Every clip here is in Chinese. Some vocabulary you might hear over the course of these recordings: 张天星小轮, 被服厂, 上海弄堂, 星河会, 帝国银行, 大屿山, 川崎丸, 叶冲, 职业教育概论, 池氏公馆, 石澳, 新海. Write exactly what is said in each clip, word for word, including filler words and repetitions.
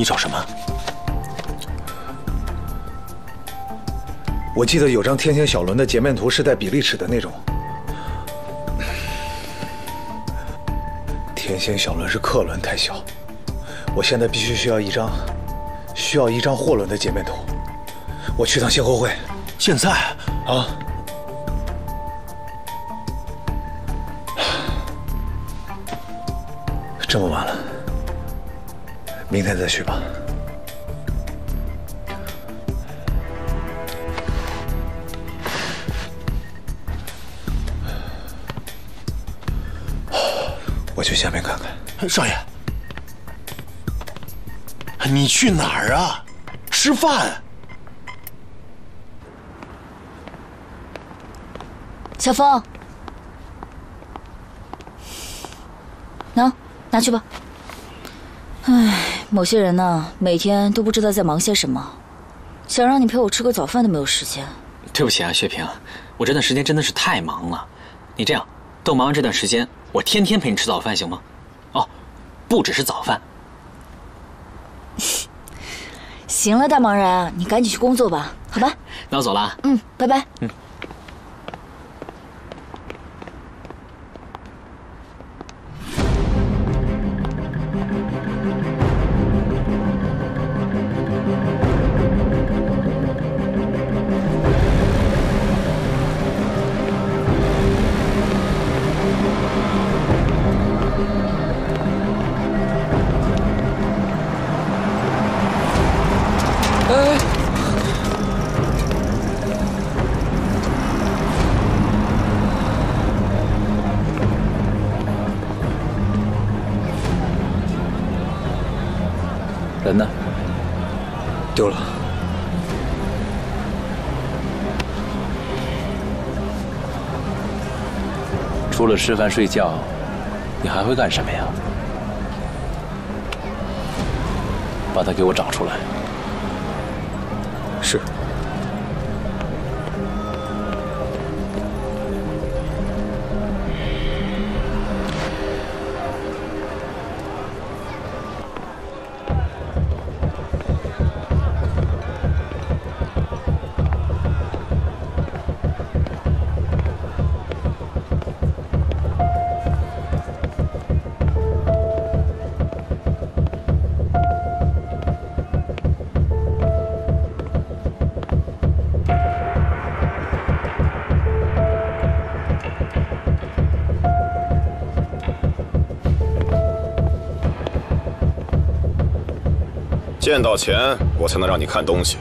你找什么？我记得有张天星小轮的截面图是带比例尺的那种。天星小轮是客轮，太小。我现在必须需要一张，需要一张货轮的截面图。我去趟信货会。现在啊。 这么晚了，明天再去吧。我去下面看看。少爷，你去哪儿啊？吃饭。小峰，喏。 拿去吧。唉，某些人呢，每天都不知道在忙些什么，想让你陪我吃个早饭都没有时间。对不起啊，雪萍，我这段时间真的是太忙了。你这样，等忙完这段时间，我天天陪你吃早饭，行吗？哦，不只是早饭。行了，大忙人，你赶紧去工作吧，好吧？那我走了啊。嗯，拜拜。嗯。 人呢？丢了。除了吃饭睡觉，你还会干什么呀？把他给我找出来。是。见到钱，我才能让你看东西。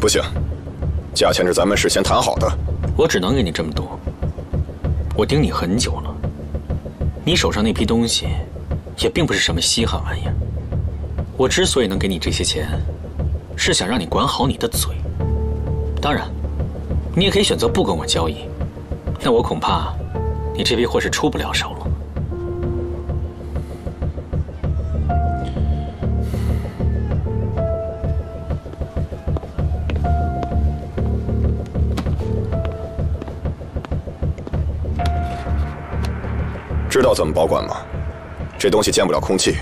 不行，价钱是咱们事先谈好的。我只能给你这么多。我盯你很久了，你手上那批东西，也并不是什么稀罕玩意儿。我之所以能给你这些钱，是想让你管好你的嘴。当然。 你也可以选择不跟我交易，那我恐怕你这批货是出不了手了。知道怎么保管吗？这东西见不了空气。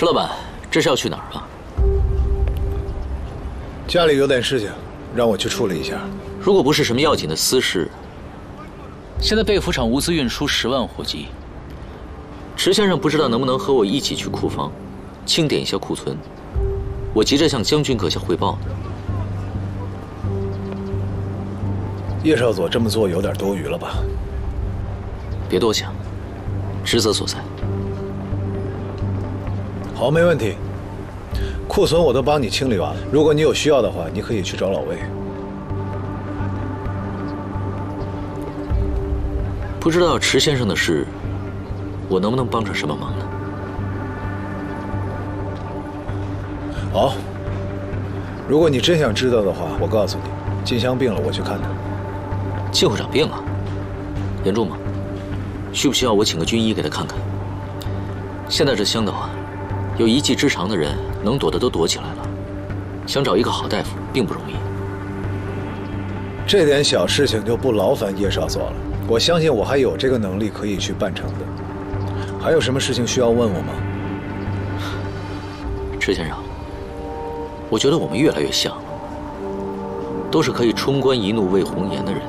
石老板，这是要去哪儿啊？家里有点事情，让我去处理一下。如果不是什么要紧的私事，现在被服厂无私运输十万货机，池先生不知道能不能和我一起去库房，清点一下库存。我急着向将军阁下汇报呢。叶少佐这么做有点多余了吧？别多想，职责所在。好，没问题。库存我都帮你清理完了，如果你有需要的话，你可以去找老魏。不知道池先生的事，我能不能帮上什么忙呢？好，如果你真想知道的话，我告诉你，静香病了，我去看她。靳会长病了，严重吗？ 需不需要我请个军医给他看看？现在这香岛啊，有一技之长的人能躲的都躲起来了，想找一个好大夫并不容易。这点小事情就不劳烦叶少佐了，我相信我还有这个能力可以去办成的。还有什么事情需要问我吗？池先生，我觉得我们越来越像了，都是可以冲冠一怒为红颜的人。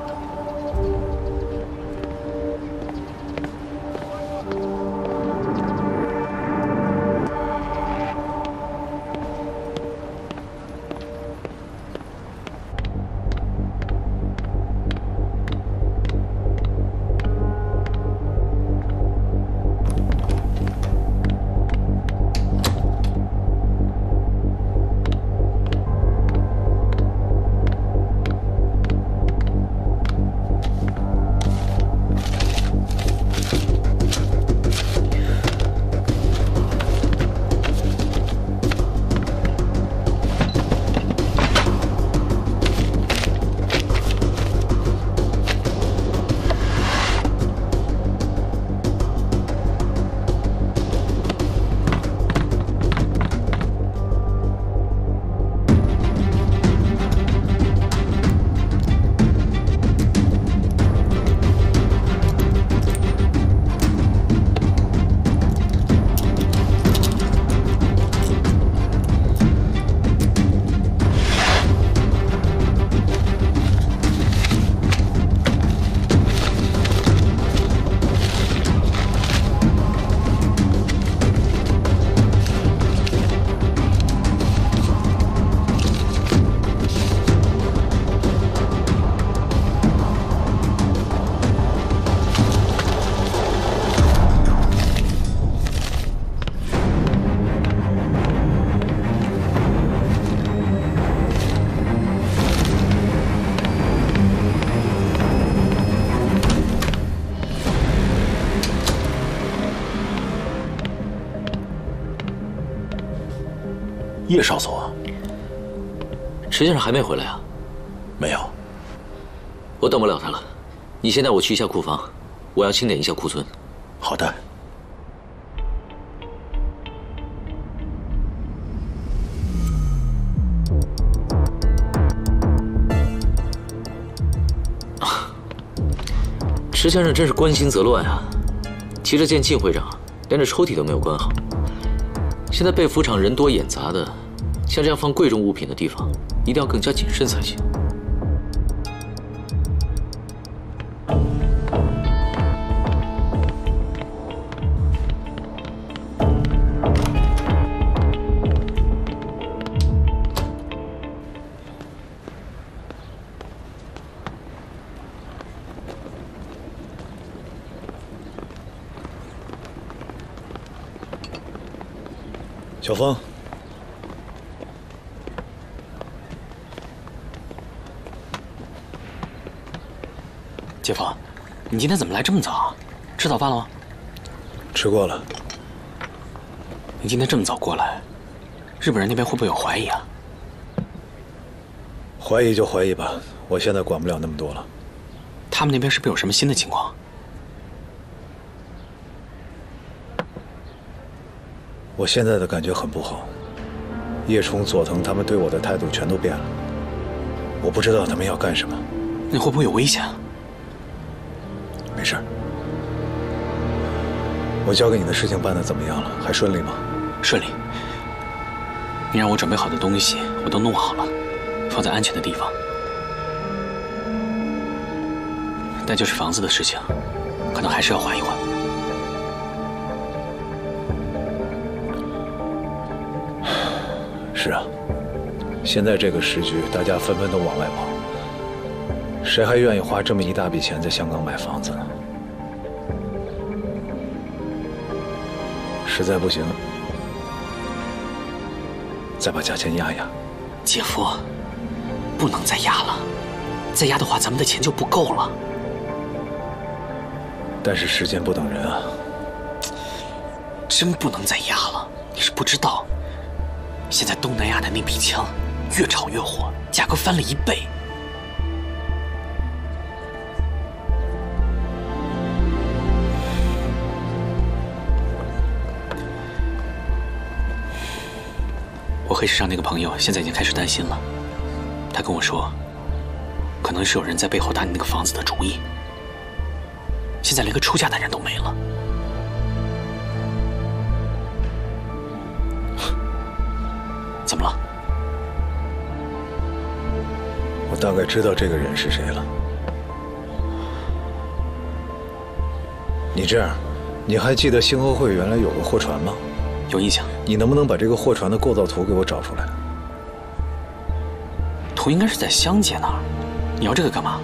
叶少佐，池先生还没回来啊？没有，我等不了他了。你先带我去一下库房，我要清点一下库存。好的。啊，池先生真是关心则乱啊！急着见靳会长，连这抽屉都没有关好。 现在被服厂人多眼杂的，像这样放贵重物品的地方，一定要更加谨慎才行。小峰，姐夫，你今天怎么来这么早啊？吃早饭了吗？吃过了。你今天这么早过来，日本人那边会不会有怀疑啊？怀疑就怀疑吧，我现在管不了那么多了。他们那边是不是有什么新的情况？ 我现在的感觉很不好，叶冲、佐藤他们对我的态度全都变了，我不知道他们要干什么。那会不会有危险啊？没事儿。我交给你的事情办得怎么样了？还顺利吗？顺利。你让我准备好的东西我都弄好了，放在安全的地方。但就是房子的事情，可能还是要缓一缓。 是啊，现在这个时局，大家纷纷都往外跑，谁还愿意花这么一大笔钱在香港买房子呢？实在不行，再把价钱压压。姐夫，不能再压了，再压的话，咱们的钱就不够了。但是时间不等人啊，真不能再压了。你是不知道，现在东南亚的那批枪越炒越火，价格翻了一倍。 我黑市上那个朋友现在已经开始担心了，他跟我说，可能是有人在背后打你那个房子的主意。现在连个出价的人都没了。怎么了？我大概知道这个人是谁了。你这样，你还记得星河会原来有个货船吗？ 有印象，你能不能把这个货船的构造图给我找出来？图应该是在香姐那儿，你要这个干嘛？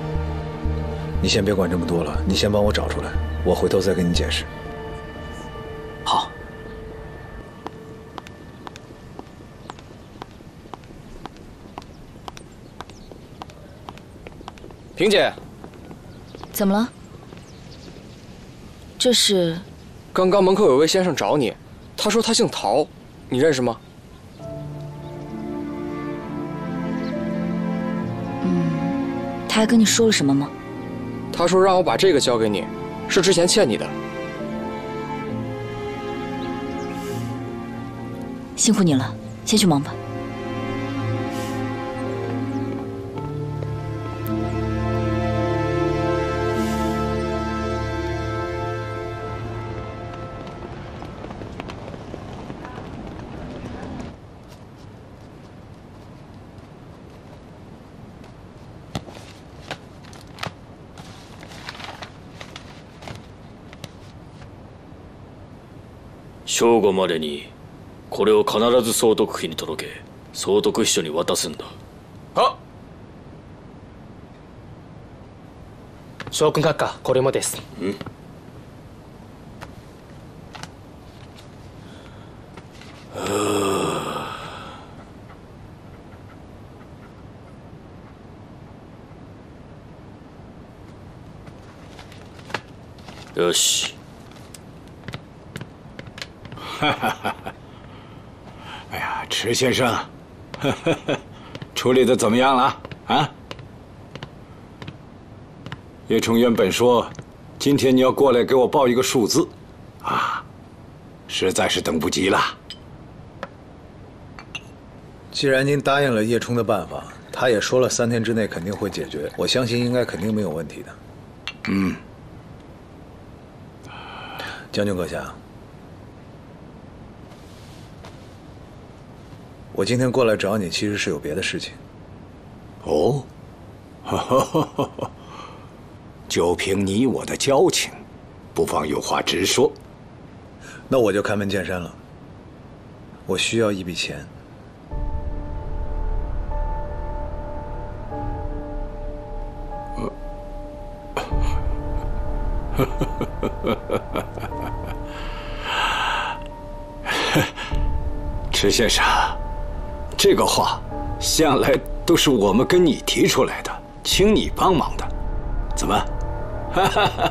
你先别管这么多了，你先帮我找出来，我回头再跟你解释。好。萍姐，怎么了？这是？刚刚门口有位先生找你。 他说他姓陶，你认识吗？嗯，他还跟你说了什么吗？他说让我把这个交给你，是之前欠你的。辛苦你了，先去忙吧。正午までにこれを必ず総督府に届け、総督秘書に渡すんだ。はっ。将軍閣下、これもです。うん。ああ。よし。 哈哈哈！哎呀，池先生，哈哈哈，处理的怎么样了？啊？叶崇渊本说，今天你要过来给我报一个数字，啊，实在是等不及了。既然您答应了叶冲的办法，他也说了三天之内肯定会解决，我相信应该肯定没有问题的。嗯，将军阁下。 我今天过来找你，其实是有别的事情。哦，就凭你我的交情，不妨有话直说。那我就开门见山了。我需要一笔钱。池先生。 这个话，向来都是我们跟你提出来的，请你帮忙的，怎么？哈哈哈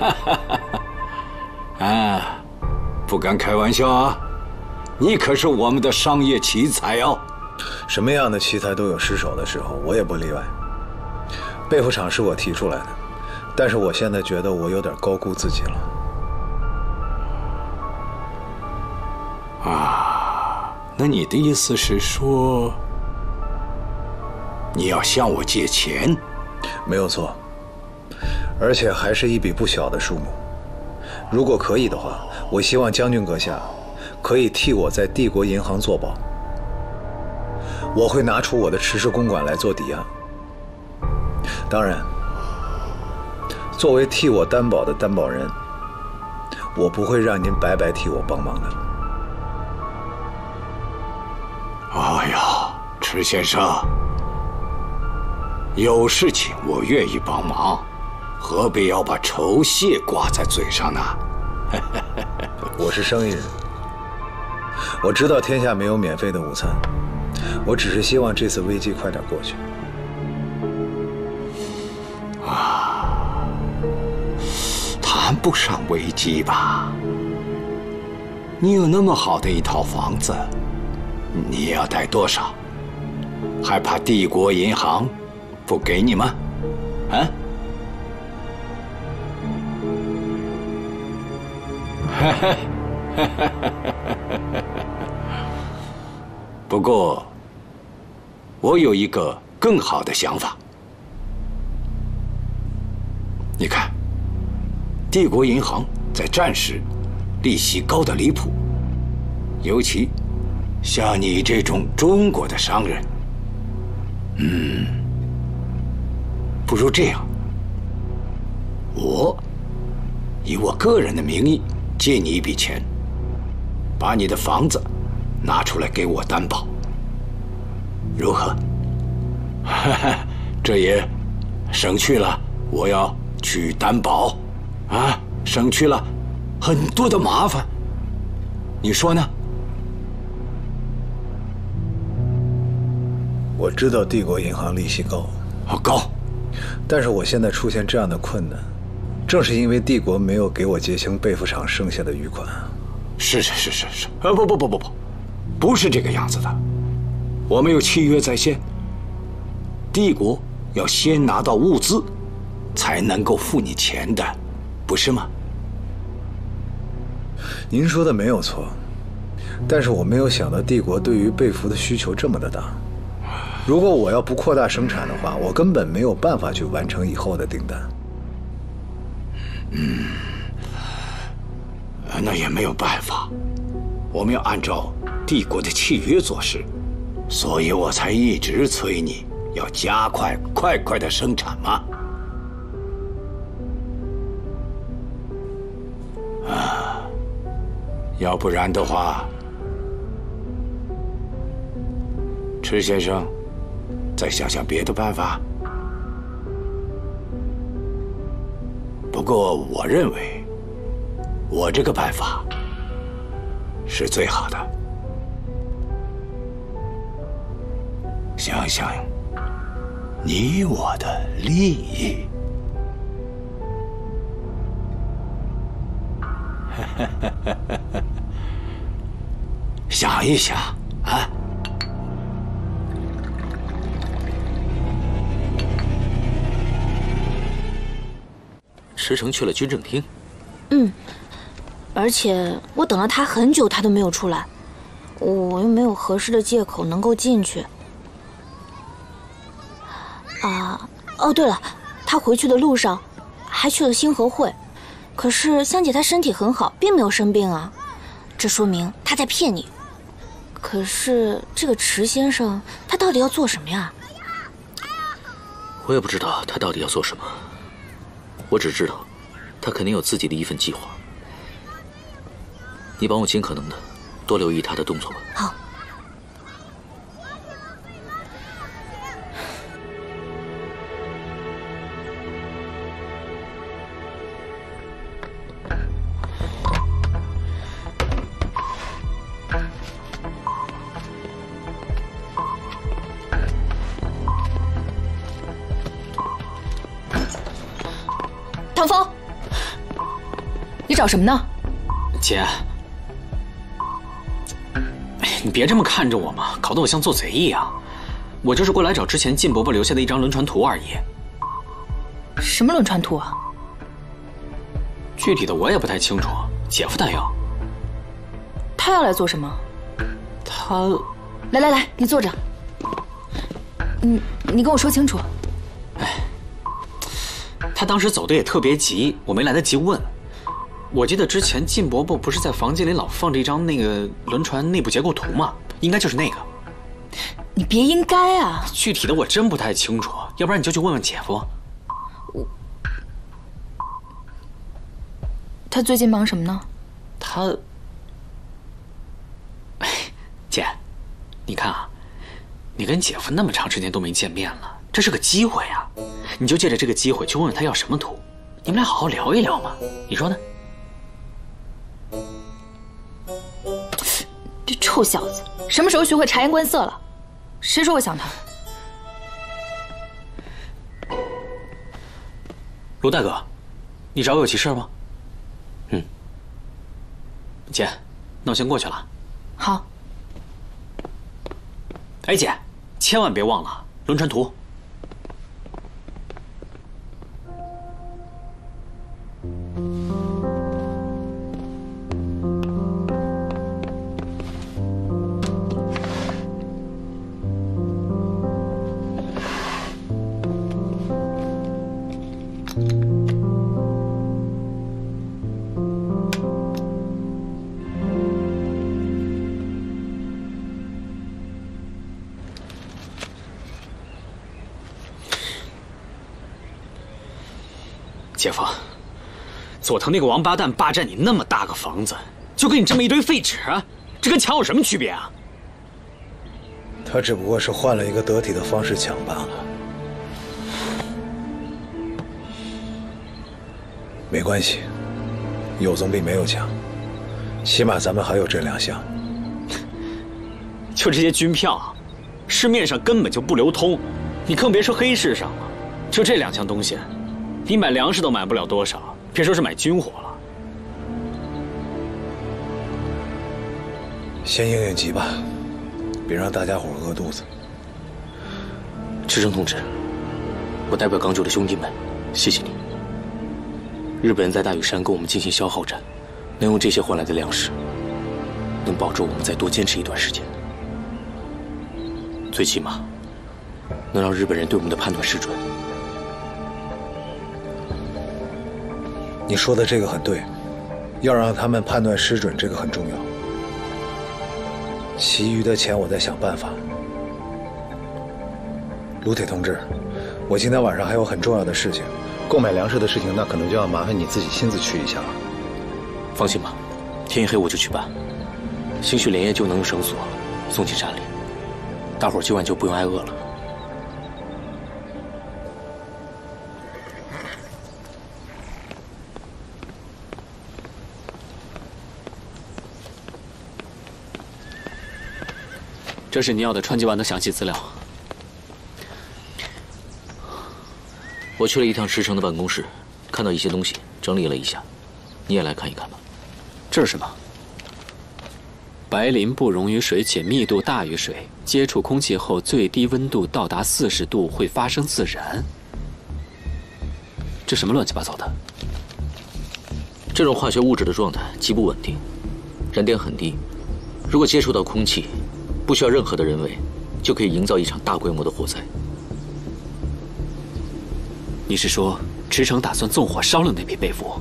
哈哈！啊，不敢开玩笑啊！你可是我们的商业奇才哦。什么样的奇才都有失手的时候，我也不例外。被服厂是我提出来的，但是我现在觉得我有点高估自己了。啊。 那你的意思是说，你要向我借钱？没有错，而且还是一笔不小的数目。如果可以的话，我希望将军阁下可以替我在帝国银行做保，我会拿出我的池氏公馆来做抵押。当然，作为替我担保的担保人，我不会让您白白替我帮忙的。 哎呀，池先生，有事情我愿意帮忙，何必要把酬谢挂在嘴上呢？我是生意人，我知道天下没有免费的午餐，我只是希望这次危机快点过去。啊，谈不上危机吧？你有那么好的一套房子，你要贷多少？还怕帝国银行不给你吗？啊？ 不过，我有一个更好的想法。你看，帝国银行在战时利息高得离谱，尤其像你这种中国的商人，嗯，不如这样，我以我个人的名义。 借你一笔钱，把你的房子拿出来给我担保，如何？这也省去了我要去担保，啊，省去了很多的麻烦。你说呢？我知道帝国银行利息高，好高，但是我现在出现这样的困难。 正是因为帝国没有给我结清备付厂剩下的余款，是是是是是，呃不不不不不，不是这个样子的，我们有契约在先，帝国要先拿到物资，才能够付你钱的，不是吗？您说的没有错，但是我没有想到帝国对于被服的需求这么的大，如果我要不扩大生产的话，我根本没有办法去完成以后的订单。 嗯，那也没有办法，我们要按照帝国的契约做事，所以我才一直催你要加快、快快的生产嘛。啊，要不然的话，池先生，再想想别的办法。 不过，我认为我这个办法是最好的。想想你我的利益，想一想啊。 驰骋去了军政厅，嗯，而且我等了他很久，他都没有出来，我又没有合适的借口能够进去。啊，哦，对了，他回去的路上还去了星河会，可是香姐她身体很好，并没有生病啊，这说明他在骗你。可是这个池先生，他到底要做什么呀？我也不知道他到底要做什么。 我只知道，他肯定有自己的一份计划。你帮我尽可能的多留意他的动作吧。好。唐风，你找什么呢？姐，你别这么看着我嘛，搞得我像做贼一样。我这是过来找之前靳伯伯留下的一张轮船图而已。什么轮船图啊？具体的我也不太清楚。姐夫他要，他要来做什么？他……来来来，你坐着。你你跟我说清楚。 他当时走的也特别急，我没来得及问。我记得之前靳伯伯不是在房间里老放着一张那个轮船内部结构图吗？应该就是那个。你别应该啊！具体的我真不太清楚，要不然你就去问问姐夫。我。他最近忙什么呢？他。姐，你看啊，你跟姐夫那么长时间都没见面了。 这是个机会啊，你就借着这个机会去问问他要什么图，你们俩好好聊一聊嘛，你说呢？这臭小子什么时候学会察言观色了？谁说我想他？卢大哥，你找我有急事吗？嗯，姐，那我先过去了。好。哎，姐，千万别忘了轮船图。 姐夫，佐藤那个王八蛋霸占你那么大个房子，就给你这么一堆废纸，这跟抢有什么区别啊？他只不过是换了一个得体的方式抢罢了。没关系，有总比没有强，起码咱们还有这两项。就这些军票，市面上根本就不流通，你更别说黑市上了。就这两项东西。 你买粮食都买不了多少，别说是买军火了。先应应急吧，别让大家伙饿肚子。赤城同志，我代表港九的兄弟们，谢谢你。日本人在大屿山跟我们进行消耗战，能用这些换来的粮食，能保证我们再多坚持一段时间。最起码，能让日本人对我们的判断失准。 你说的这个很对，要让他们判断失准，这个很重要。其余的钱我再想办法。卢铁同志，我今天晚上还有很重要的事情，购买粮食的事情，那可能就要麻烦你自己亲自去一下了。放心吧，天一黑我就去办，兴许连夜就能用绳索送进山里，大伙儿今晚就不用挨饿了。 这是你要的川崎丸的详细资料。我去了一趟石城的办公室，看到一些东西，整理了一下，你也来看一看吧。这是什么？白磷不溶于水且密度大于水，接触空气后最低温度到达四十度会发生自燃。这什么乱七八糟的？这种化学物质的状态极不稳定，燃点很低，如果接触到空气。 不需要任何的人为，就可以营造一场大规模的火灾。你是说池城打算纵火烧了那批被服？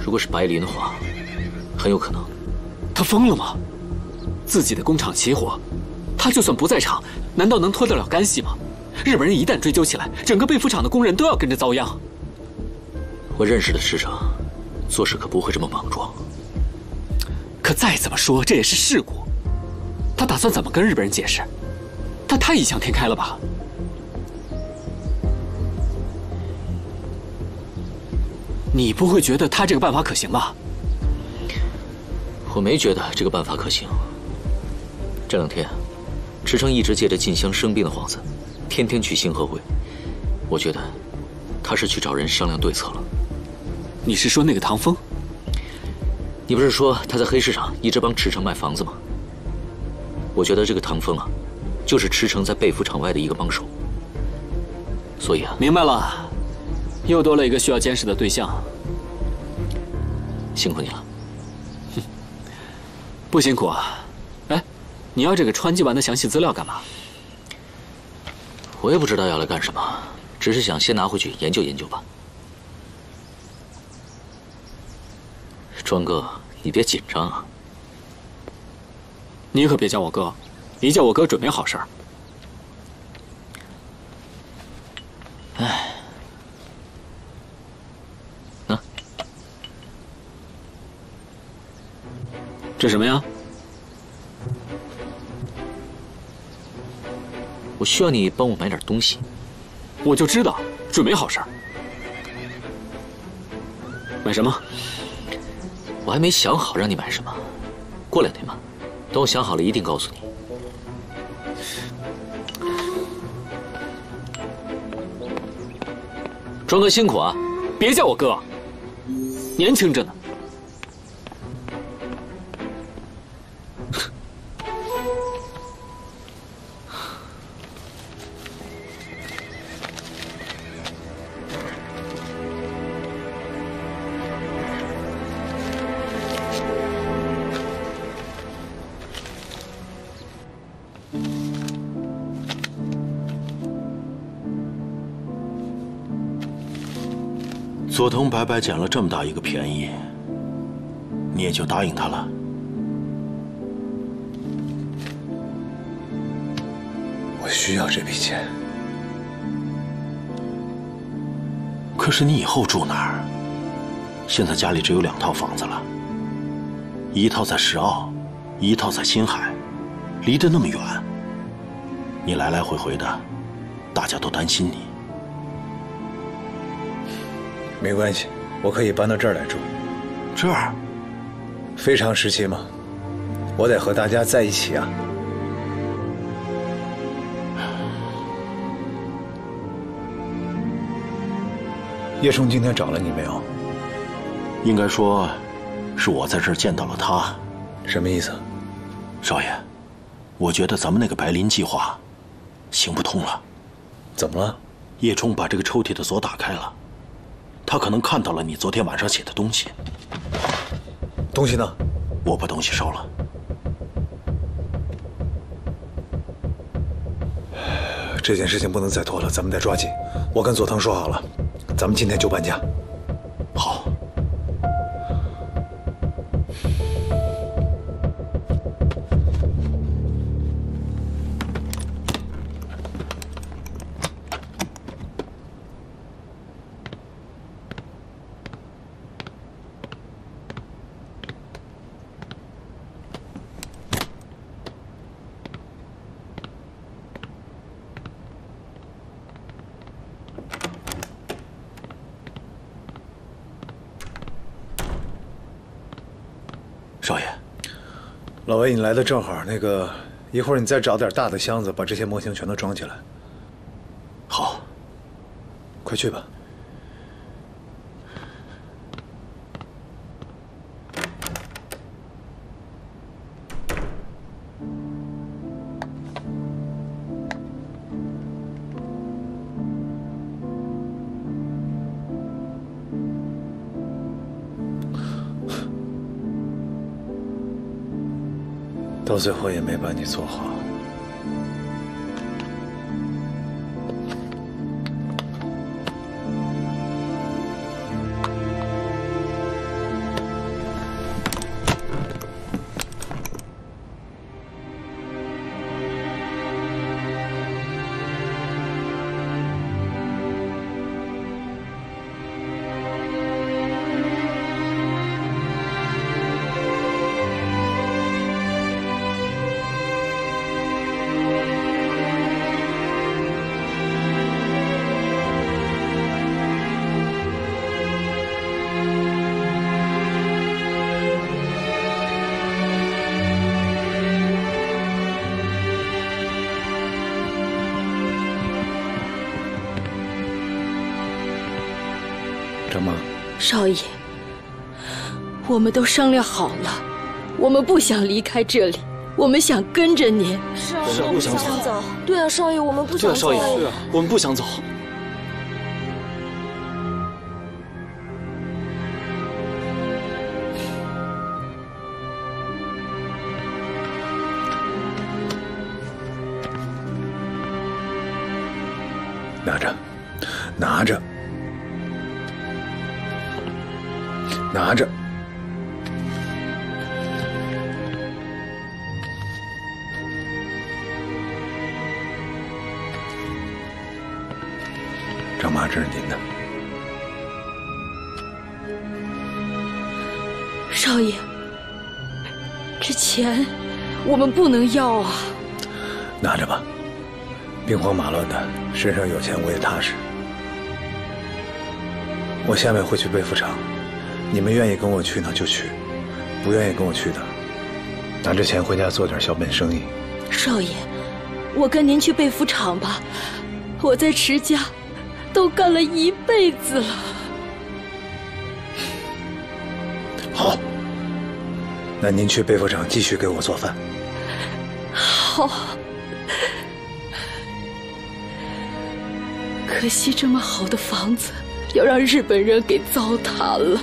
如果是白磷的话，很有可能。他疯了吗？自己的工厂起火，他就算不在场，难道能脱得了干系吗？日本人一旦追究起来，整个被服厂的工人都要跟着遭殃。我认识的池城，做事可不会这么莽撞。可再怎么说，这也是事故。 他打算怎么跟日本人解释？他太异想天开了吧！你不会觉得他这个办法可行吧？我没觉得这个办法可行。这两天，池城一直借着静香生病的幌子，天天去星河会。我觉得他是去找人商量对策了。你是说那个唐风？你不是说他在黑市上一直帮池城卖房子吗？ 我觉得这个唐风啊，就是池城在被服厂外的一个帮手，所以啊，明白了，又多了一个需要监视的对象，辛苦你了。哼，不辛苦啊。哎，你要这个川崎丸的详细资料干嘛？我也不知道要来干什么，只是想先拿回去研究研究吧。庄哥，你别紧张啊。 你可别叫我哥，一叫我哥准没好事儿。哎，啊，这什么呀？我需要你帮我买点东西。我就知道，准没好事儿。买什么？我还没想好让你买什么，过两天吧。等我想好了一定告诉你。 庄哥辛苦啊！别叫我哥，年轻着呢。佐藤白白捡了这么大一个便宜，你也就答应他了？我需要这笔钱。可是你以后住哪儿？现在家里只有两套房子了，一套在石澳，一套在新海，离得那么远，你来来回回的，大家都担心你。 没关系，我可以搬到这儿来住。这儿非常时期嘛，我得和大家在一起啊。叶冲今天找了你没有？应该说，是我在这儿见到了他。什么意思？少爷，我觉得咱们那个白磷计划行不通了。怎么了？叶冲把这个抽屉的锁打开了。 他可能看到了你昨天晚上写的东西，东西呢？我把东西烧了。这件事情不能再拖了，咱们得抓紧。我跟佐藤说好了，咱们今天就搬家。好。少爷，老魏，你来的正好。那个，一会儿你再找点大的箱子，把这些模型全都装起来。好，快去吧。到最后也没把你做好。少爷，我们都商量好了，我们不想离开这里，我们想跟着您。是啊，我们不想走。对啊，少爷，我们不想走。对啊，少爷，对啊，我们不想走。拿着，拿着。 拿着，张妈，这是您的。少爷，这钱我们不能要啊。拿着吧，兵荒马乱的，身上有钱我也踏实。我下面会去被服厂。 你们愿意跟我去呢就去，不愿意跟我去的，拿着钱回家做点小本生意。少爷，我跟您去被服厂吧，我在池家都干了一辈子了。好，那您去被服厂继续给我做饭。好。可惜这么好的房子，要让日本人给糟蹋了。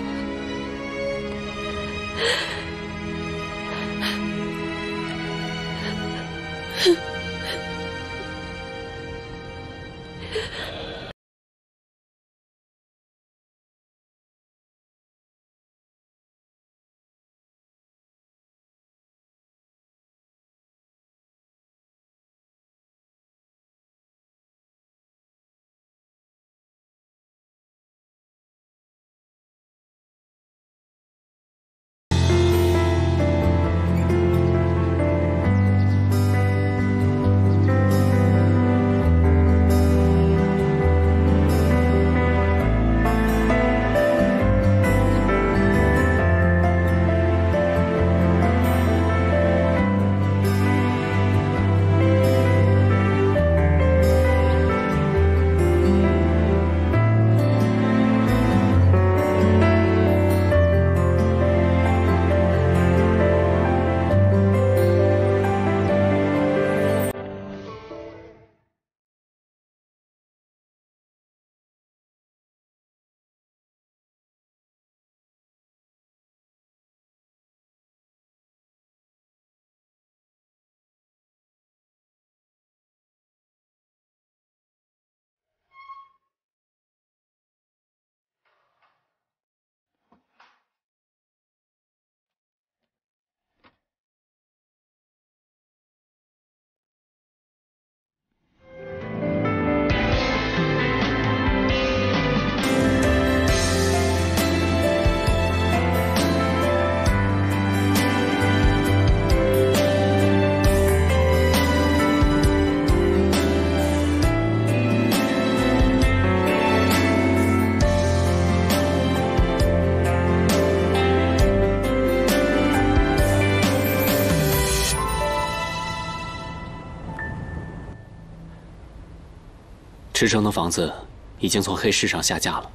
池城的房子已经从黑市上下架了，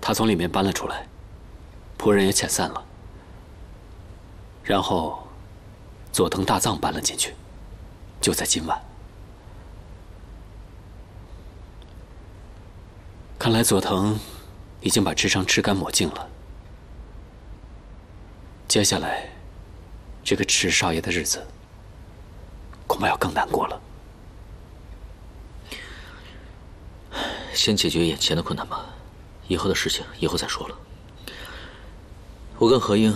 他从里面搬了出来，仆人也遣散了。然后，佐藤大藏搬了进去，就在今晚。看来佐藤已经把池城吃干抹净了。接下来，这个池少爷的日子恐怕要更难过了。 先解决眼前的困难吧，以后的事情以后再说了。我跟何英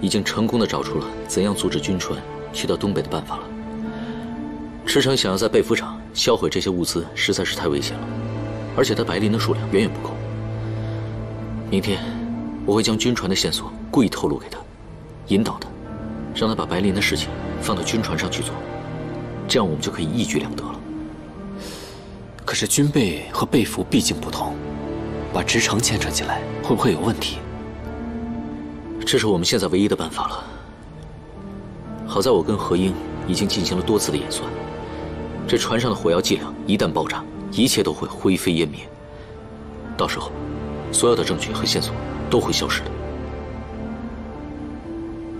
已经成功的找出了怎样阻止军船去到东北的办法了。池城想要在被服厂销毁这些物资，实在是太危险了，而且他白磷的数量远远不够。明天我会将军船的线索故意透露给他，引导他，让他把白磷的事情放到军船上去做，这样我们就可以一举两得了。 可是军备和被服毕竟不同，把直城牵扯进来会不会有问题？这是我们现在唯一的办法了。好在我跟何英已经进行了多次的演算，这船上的火药剂量一旦爆炸，一切都会灰飞烟灭。到时候，所有的证据和线索都会消失的。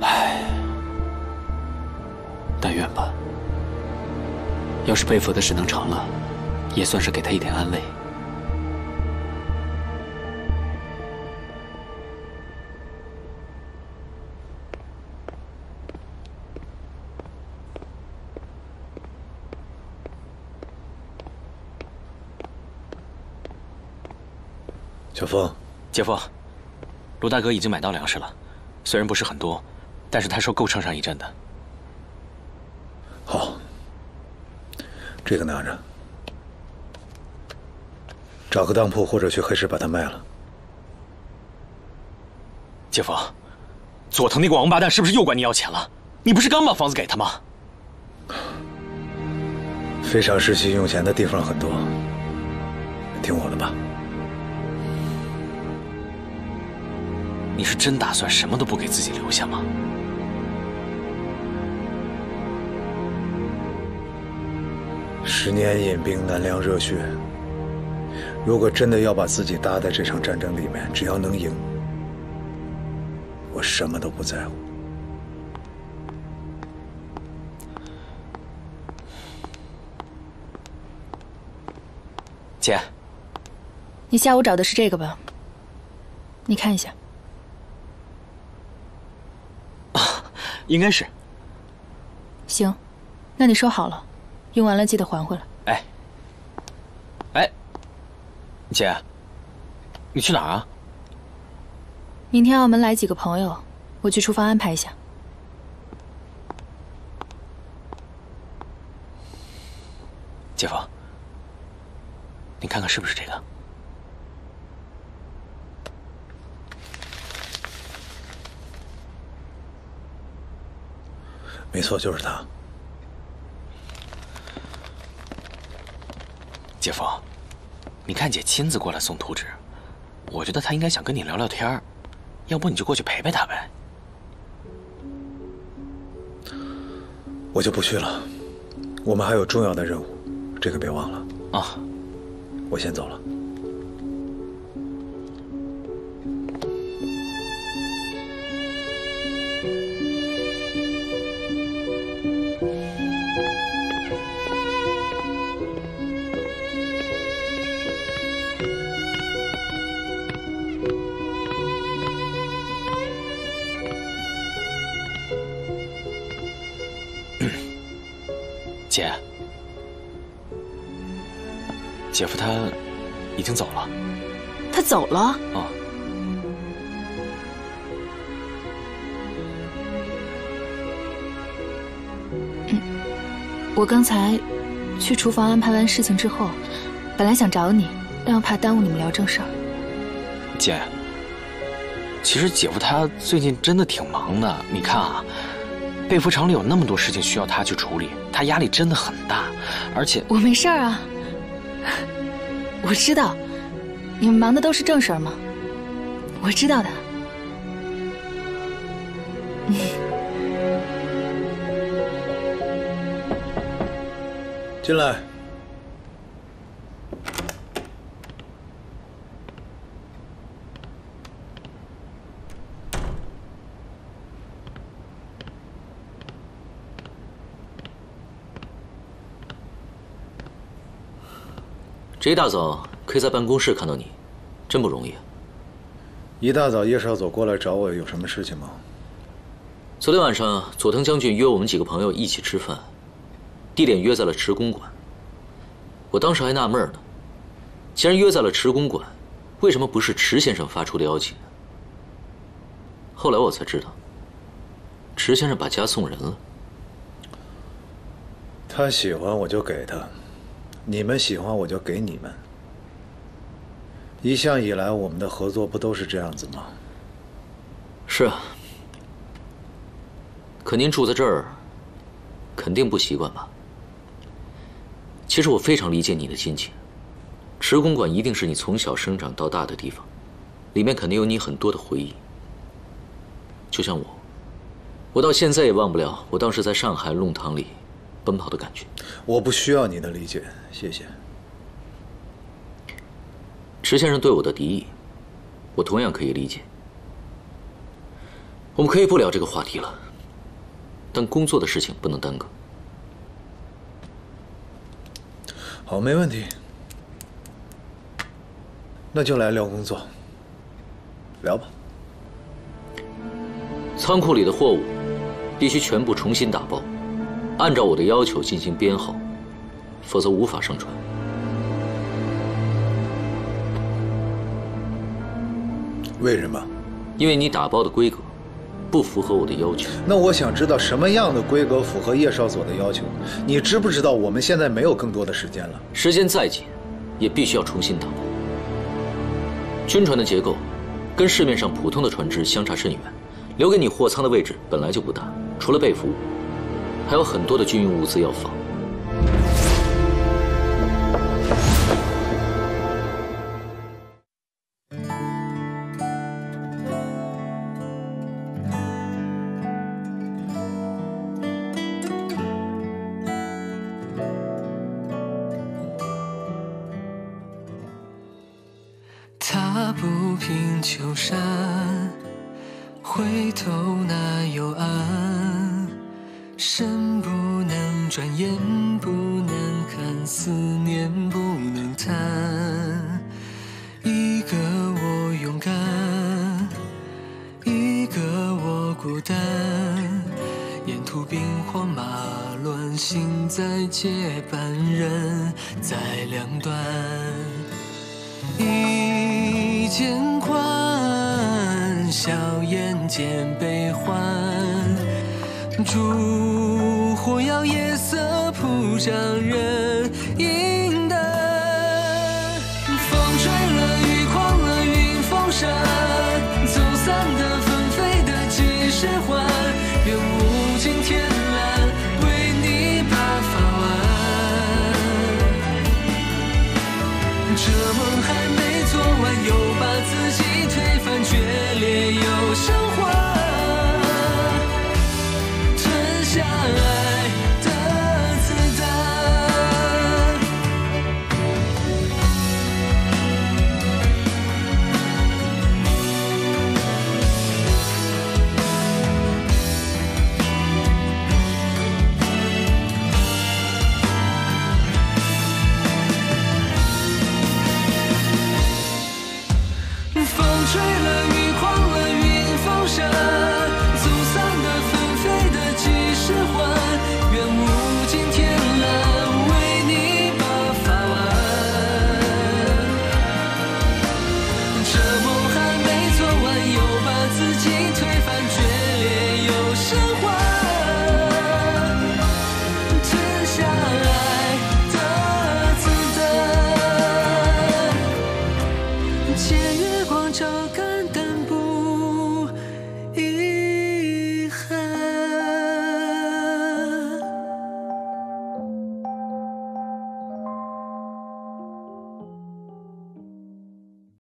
唉，但愿吧。要是被服的事能成了。 也算是给他一点安慰。小峰，姐夫，卢大哥已经买到粮食了，虽然不是很多，但是他说够撑上一阵的。好，这个拿着。 找个当铺或者去黑市把它卖了。姐夫，佐藤那个王八蛋是不是又管你要钱了？你不是刚把房子给他吗？非常时期用钱的地方很多，听我的吧。你是真打算什么都不给自己留下吗？十年饮冰难凉热血。如果真的要把自己搭在这场战争里面，只要能赢，我什么都不在乎。姐，你下午找的是这个吧？你看一下。啊，应该是。行，那你收好了。 用完了记得还回来。哎，哎，姐，你去哪儿啊？明天澳门来几个朋友，我去厨房安排一下。姐夫，你看看是不是这个？没错，就是他。 姐夫，你看姐亲自过来送图纸，我觉得她应该想跟你聊聊天儿，要不你就过去陪陪她呗。我就不去了，我们还有重要的任务，这个别忘了啊。我先走了。姐，姐夫他已经走了。他走了？啊。嗯，我刚才去厨房安排完事情之后，本来想找你，但又怕耽误你们聊正事儿。姐，其实姐夫他最近真的挺忙的，你看啊。 贝服厂里有那么多事情需要他去处理，他压力真的很大，而且我没事儿啊。我知道，你们忙的都是正事儿嘛，我知道的。进来。这一大早可以在办公室看到你，真不容易啊。一大早叶少佐过来找我有什么事情吗？昨天晚上佐藤将军约我们几个朋友一起吃饭，地点约在了池公馆。我当时还纳闷呢，既然约在了池公馆，为什么不是池先生发出的邀请呢？后来我才知道，池先生把家送人了。他喜欢我就给他。 你们喜欢我就给你们。一向以来，我们的合作不都是这样子吗？是啊。可您住在这儿，肯定不习惯吧？其实我非常理解你的心情。池公馆一定是你从小生长到大的地方，里面肯定有你很多的回忆。就像我，我到现在也忘不了我当时在上海弄堂里。 奔跑的感觉，我不需要你的理解，谢谢。池先生对我的敌意，我同样可以理解。我们可以不聊这个话题了，但工作的事情不能耽搁。好，没问题。那就来聊工作，聊吧。仓库里的货物必须全部重新打包。 按照我的要求进行编号，否则无法上传。为什么？因为你打包的规格不符合我的要求。那我想知道什么样的规格符合叶少佐的要求？你知不知道我们现在没有更多的时间了？时间再紧，也必须要重新打包。军船的结构跟市面上普通的船只相差甚远，留给你货仓的位置本来就不大，除了被服。 还有很多的军用物资要放，青山，回头哪有岸？身不能转，眼不能看，思念不能贪。一个我勇敢，一个我孤单。沿途兵荒马乱，心在结伴，人在两端。一肩宽，笑眼间悲欢。烛火摇，夜色铺张人影单。风吹了，雨狂了，云风沙。走散的，纷飞的，几时还？愿物竞天蓝，为你把发完。这梦还没做完，又把自己推翻，决裂又升华。 这个。